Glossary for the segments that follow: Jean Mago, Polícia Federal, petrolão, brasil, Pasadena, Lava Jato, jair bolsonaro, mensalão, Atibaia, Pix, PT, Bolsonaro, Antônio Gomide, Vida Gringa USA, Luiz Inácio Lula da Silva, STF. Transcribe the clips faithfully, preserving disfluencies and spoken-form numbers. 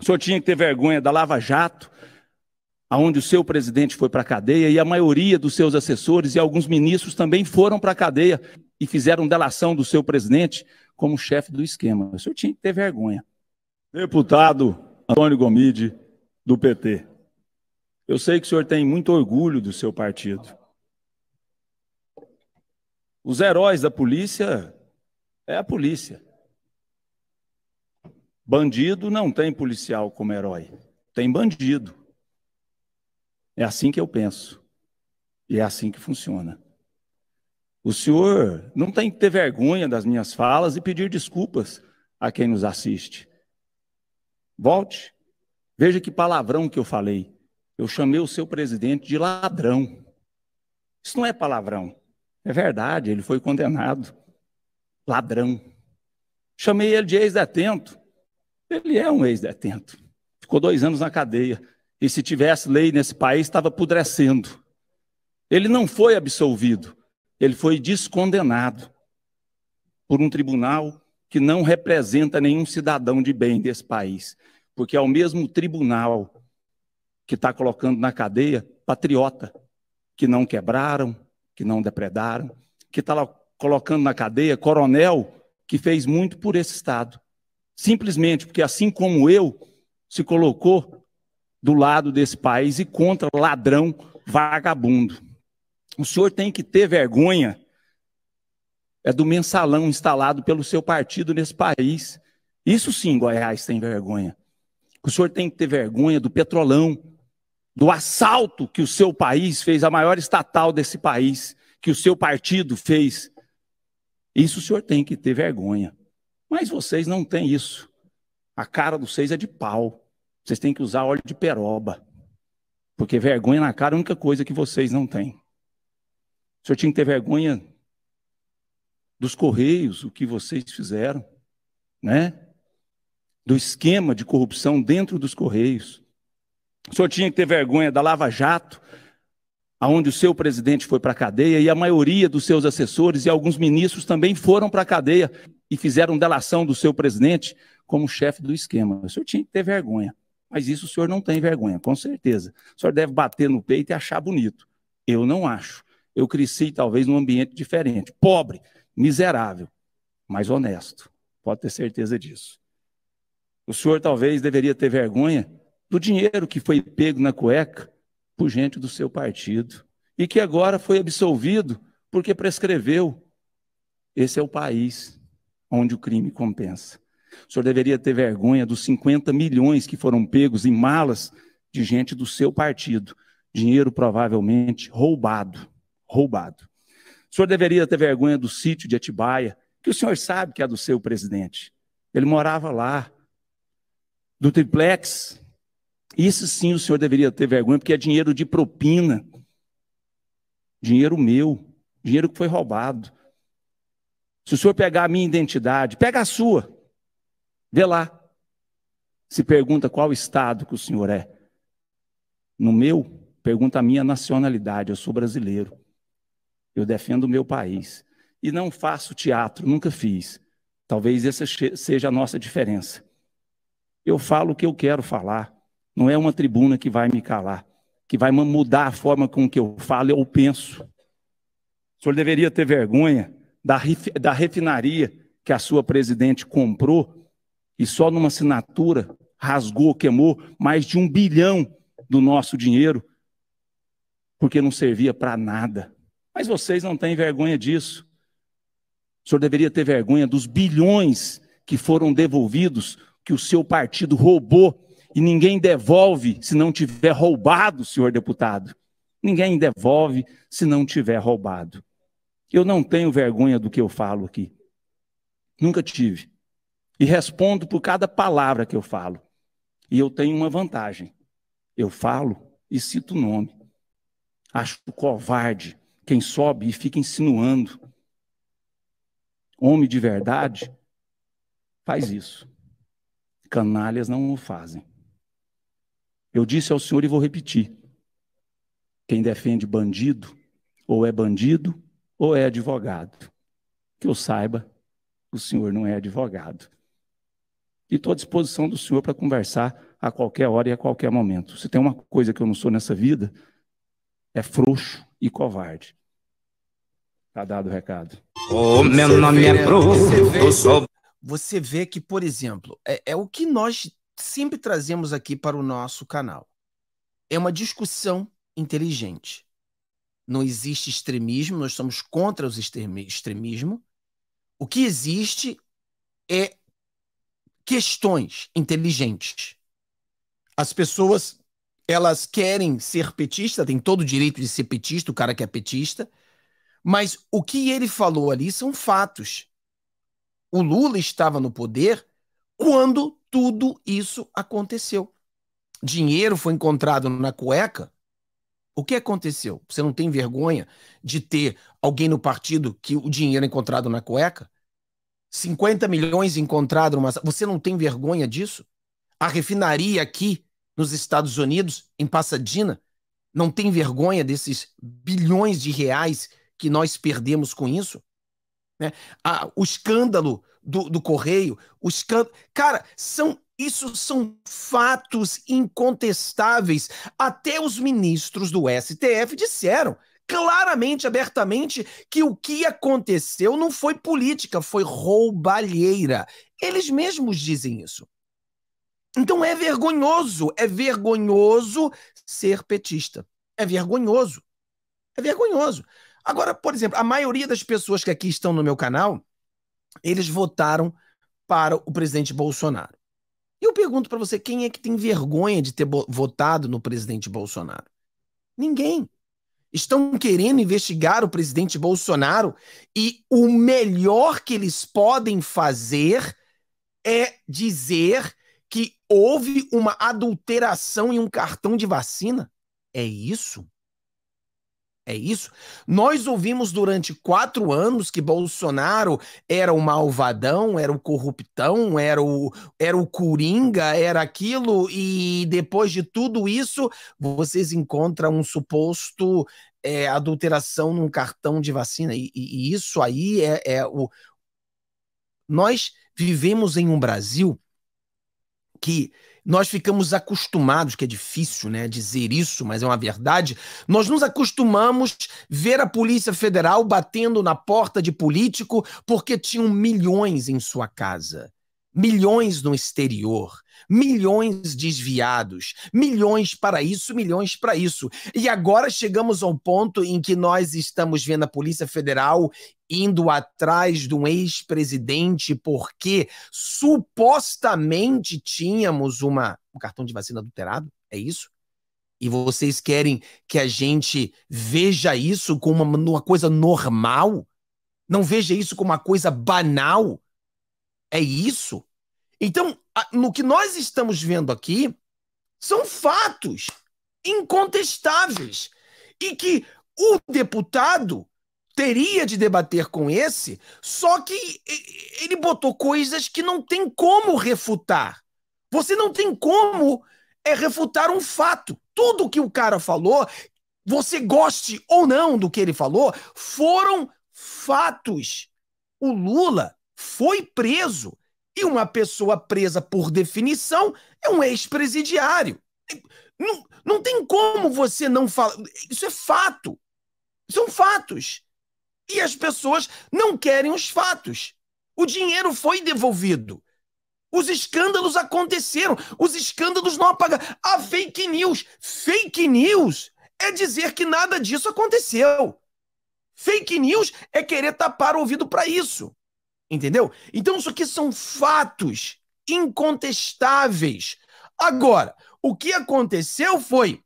O senhor tinha que ter vergonha da Lava Jato, onde o seu presidente foi para a cadeia e a maioria dos seus assessores e alguns ministros também foram para a cadeia e fizeram delação do seu presidente como chefe do esquema. O senhor tinha que ter vergonha. Deputado Antônio Gomide, do P T, eu sei que o senhor tem muito orgulho do seu partido. Os heróis da polícia é a polícia. Bandido não tem policial como herói, tem bandido. É assim que eu penso e é assim que funciona. O senhor não tem que ter vergonha das minhas falas e pedir desculpas a quem nos assiste. Volte, veja que palavrão que eu falei. Eu chamei o seu presidente de ladrão. Isso não é palavrão. É verdade, ele foi condenado. Ladrão. Chamei ele de ex-detento. Ele é um ex-detento. Ficou dois anos na cadeia. E se tivesse lei nesse país, estava apodrecendo. Ele não foi absolvido. Ele foi descondenado por um tribunal que não representa nenhum cidadão de bem desse país. Porque é o mesmo tribunal que está colocando na cadeia patriota, que não quebraram, que não depredaram, que está colocando na cadeia coronel que fez muito por esse Estado. Simplesmente porque, assim como eu, se colocou do lado desse país e contra ladrão vagabundo. O senhor tem que ter vergonha é do mensalão instalado pelo seu partido nesse país. Isso sim, Goiás tem vergonha. O senhor tem que ter vergonha do petrolão, do assalto que o seu país fez, a maior estatal desse país, que o seu partido fez. Isso o senhor tem que ter vergonha. Mas vocês não têm isso. A cara de vocês é de pau. Vocês têm que usar óleo de peroba. Porque vergonha na cara é a única coisa que vocês não têm. O senhor tinha que ter vergonha dos Correios, o que vocês fizeram, né? Do esquema de corrupção dentro dos Correios. O senhor tinha que ter vergonha da Lava Jato, onde o seu presidente foi para a cadeia e a maioria dos seus assessores e alguns ministros também foram para a cadeia e fizeram delação do seu presidente como chefe do esquema. O senhor tinha que ter vergonha, mas isso o senhor não tem vergonha, com certeza. O senhor deve bater no peito e achar bonito. Eu não acho. Eu cresci talvez num ambiente diferente, pobre, miserável, mas honesto. Pode ter certeza disso. O senhor talvez deveria ter vergonha do dinheiro que foi pego na cueca por gente do seu partido e que agora foi absolvido porque prescreveu. Esse é o país onde o crime compensa. O senhor deveria ter vergonha dos cinquenta milhões que foram pegos em malas de gente do seu partido. Dinheiro provavelmente roubado. Roubado. O senhor deveria ter vergonha do sítio de Atibaia, que o senhor sabe que é do seu presidente. Ele morava lá. Do triplex. Isso sim o senhor deveria ter vergonha, porque é dinheiro de propina, dinheiro meu, dinheiro que foi roubado. Se o senhor pegar a minha identidade, pega a sua, vê lá. Se pergunta qual estado que o senhor é. No meu, pergunta a minha nacionalidade, eu sou brasileiro. Eu defendo o meu país. E não faço teatro, nunca fiz. Talvez essa seja a nossa diferença. Eu falo o que eu quero falar. Não é uma tribuna que vai me calar, que vai mudar a forma com que eu falo ou penso. O senhor deveria ter vergonha da, da refinaria que a sua presidente comprou e só numa assinatura rasgou, queimou mais de um bilhão do nosso dinheiro porque não servia para nada. Mas vocês não têm vergonha disso. O senhor deveria ter vergonha dos bilhões que foram devolvidos, que o seu partido roubou. E ninguém devolve se não tiver roubado, senhor deputado. Ninguém devolve se não tiver roubado. Eu não tenho vergonha do que eu falo aqui. Nunca tive. E respondo por cada palavra que eu falo. E eu tenho uma vantagem. Eu falo e cito o nome. Acho covarde quem sobe e fica insinuando. Homem de verdade faz isso. Canalhas não o fazem. Eu disse ao senhor e vou repetir. Quem defende bandido, ou é bandido, ou é advogado. Que eu saiba, o senhor não é advogado. e estou à disposição do senhor para conversar a qualquer hora e a qualquer momento. Se tem uma coisa que eu não sou nessa vida, é frouxo e covarde. Tá dado o recado. Oh, meu nome é Bruno. Você vê que, por exemplo, é, é o que nós sempre trazemos aqui para o nosso canal. É uma discussão inteligente. Não existe extremismo, nós somos contra o extremismo. O que existe é questões inteligentes. As pessoas, elas querem ser petista, tem todo o direito de ser petista, o cara que é petista, mas o que ele falou ali são fatos. O Lula estava no poder quando tudo isso aconteceu. Dinheiro foi encontrado na cueca. O que aconteceu? Você não tem vergonha de ter alguém no partido que o dinheiro é encontrado na cueca? cinquenta milhões encontrado numa... Você não tem vergonha disso? A refinaria aqui nos Estados Unidos, em Pasadena, não tem vergonha desses bilhões de reais que nós perdemos com isso? Né? Ah, o escândalo do, do Correio, o escândalo... Cara, são, isso são fatos incontestáveis. Até os ministros do S T F disseram claramente, abertamente, que o que aconteceu não foi política, foi roubalheira. Eles mesmos dizem isso. Então é vergonhoso, é vergonhoso ser petista. É vergonhoso. É vergonhoso. Agora, por exemplo, a maioria das pessoas que aqui estão no meu canal, eles votaram para o presidente Bolsonaro. E eu pergunto para você, quem é que tem vergonha de ter votado no presidente Bolsonaro? Ninguém. Estão querendo investigar o presidente Bolsonaro e o melhor que eles podem fazer é dizer que houve uma adulteração em um cartão de vacina. É isso? É isso? Nós ouvimos durante quatro anos que Bolsonaro era o malvadão, era o corruptão, era o, era o coringa, era aquilo, e depois de tudo isso, vocês encontram um suposto é, adulteração num cartão de vacina. E, e, e isso aí é, é o... Nós vivemos em um Brasil que nós ficamos acostumados, que é difícil, né, dizer isso, mas é uma verdade, nós nos acostumamos ver a Polícia Federal batendo na porta de político porque tinham milhões em sua casa, milhões no exterior, milhões desviados, milhões para isso, milhões para isso. E agora chegamos ao ponto em que nós estamos vendo a Polícia Federal indo atrás de um ex-presidente porque supostamente tínhamos uma, um cartão de vacina adulterado, é isso? E vocês querem que a gente veja isso como uma, uma coisa normal? Não veja isso como uma coisa banal? É isso? Então, no que nós estamos vendo aqui, são fatos incontestáveis e que o deputado teria de debater com esse, só que ele botou coisas que não tem como refutar. Você não tem como é, refutar um fato. Tudo que o cara falou, você goste ou não do que ele falou, foram fatos. O Lula foi preso. E uma pessoa presa, por definição, é um ex-presidiário. Não, não tem como você não falar. Isso é fato. São fatos. E as pessoas não querem os fatos. O dinheiro foi devolvido. Os escândalos aconteceram. Os escândalos não apagaram. A fake news. Fake news é dizer que nada disso aconteceu. Fake news é querer tapar o ouvido para isso. Entendeu? Então isso aqui são fatos incontestáveis. Agora, o que aconteceu foi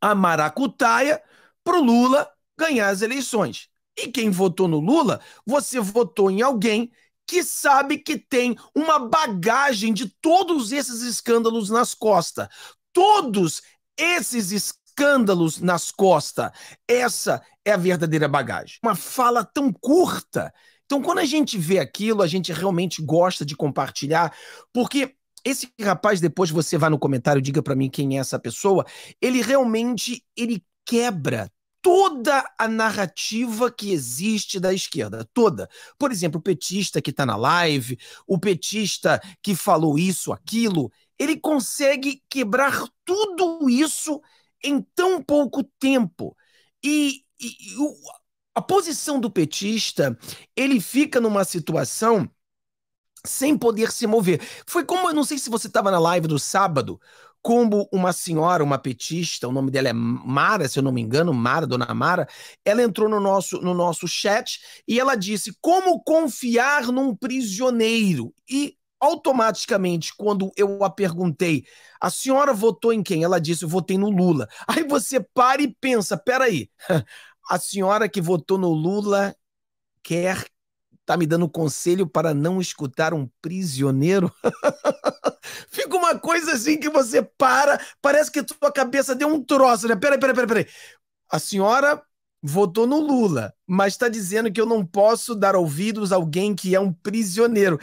a maracutaia pro Lula ganhar as eleições. E quem votou no Lula, você votou em alguém que sabe que tem uma bagagem de todos esses escândalos nas costas. Todos esses escândalos nas costas. Essa é a verdadeira bagagem. Uma fala tão curta... Então, quando a gente vê aquilo, a gente realmente gosta de compartilhar, porque esse rapaz, depois você vai no comentário, diga para mim quem é essa pessoa, ele realmente, ele quebra toda a narrativa que existe da esquerda, toda. Por exemplo, o petista que está na live, o petista que falou isso, aquilo, ele consegue quebrar tudo isso em tão pouco tempo. E, e o, a posição do petista, ele fica numa situação sem poder se mover. Foi como, eu não sei se você estava na live do sábado, como uma senhora, uma petista, o nome dela é Mara, se eu não me engano, Mara, dona Mara, ela entrou no nosso, no nosso chat e ela disse: como confiar num prisioneiro? E automaticamente, quando eu a perguntei, a senhora votou em quem? Ela disse: eu votei no Lula. Aí você para e pensa, peraí, a senhora que votou no Lula quer, tá me dando conselho para não escutar um prisioneiro? Fica uma coisa assim que você para, parece que a tua cabeça deu um troço, né? Peraí, peraí, peraí, peraí. A senhora votou no Lula, mas está dizendo que eu não posso dar ouvidos a alguém que é um prisioneiro.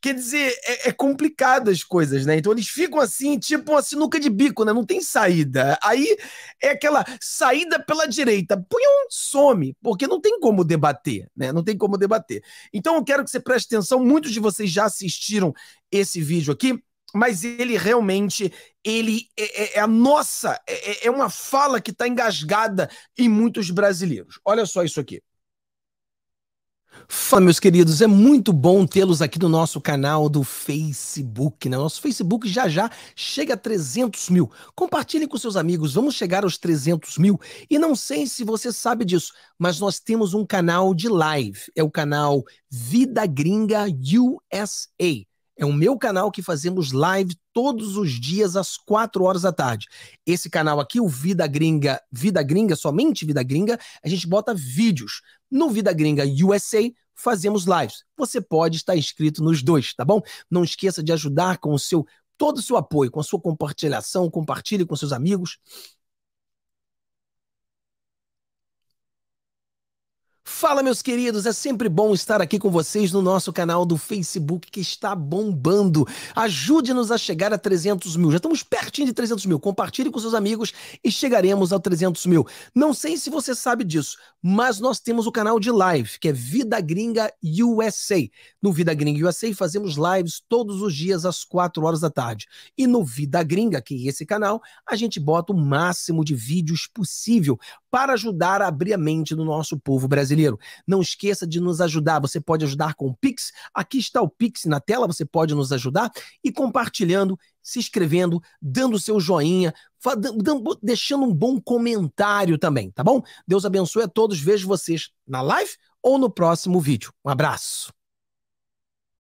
Quer dizer, é, é complicado as coisas, né? Então eles ficam assim, tipo uma sinuca de bico, né? Não tem saída. Aí é aquela saída pela direita. Punham, some, porque não tem como debater, né? Não tem como debater. Então eu quero que você preste atenção. Muitos de vocês já assistiram esse vídeo aqui, mas ele realmente, ele é, é, é a nossa, é, é uma fala que está engasgada em muitos brasileiros. Olha só isso aqui. Fala, meus queridos, é muito bom tê-los aqui no nosso canal do Facebook, né? Nosso Facebook já já chega a trezentos mil. Compartilhem com seus amigos, vamos chegar aos trezentos mil. E não sei se você sabe disso, mas nós temos um canal de live, é o canal Vida Gringa U S A. É o meu canal que fazemos live todos os dias às quatro horas da tarde. Esse canal aqui, o Vida Gringa, Vida Gringa, somente Vida Gringa, a gente bota vídeos. No Vida Gringa U S A fazemos lives. Você pode estar inscrito nos dois, tá bom? Não esqueça de ajudar com o seu, todo o seu apoio, com a sua compartilhação, compartilhe com seus amigos. Fala, meus queridos, é sempre bom estar aqui com vocês no nosso canal do Facebook, que está bombando. Ajude-nos a chegar a trezentos mil, já estamos pertinho de trezentos mil, compartilhe com seus amigos e chegaremos a trezentos mil. Não sei se você sabe disso, mas nós temos o canal de live, que é Vida Gringa U S A. No Vida Gringa U S A fazemos lives todos os dias às quatro horas da tarde. E no Vida Gringa, que é esse canal, a gente bota o máximo de vídeos possível para ajudar a abrir a mente do nosso povo brasileiro. Brasileiro. Não esqueça de nos ajudar, você pode ajudar com o Pix, aqui está o Pix na tela, você pode nos ajudar e compartilhando, se inscrevendo, dando o seu joinha, deixando um bom comentário também, tá bom? Deus abençoe a todos, vejo vocês na live ou no próximo vídeo. Um abraço!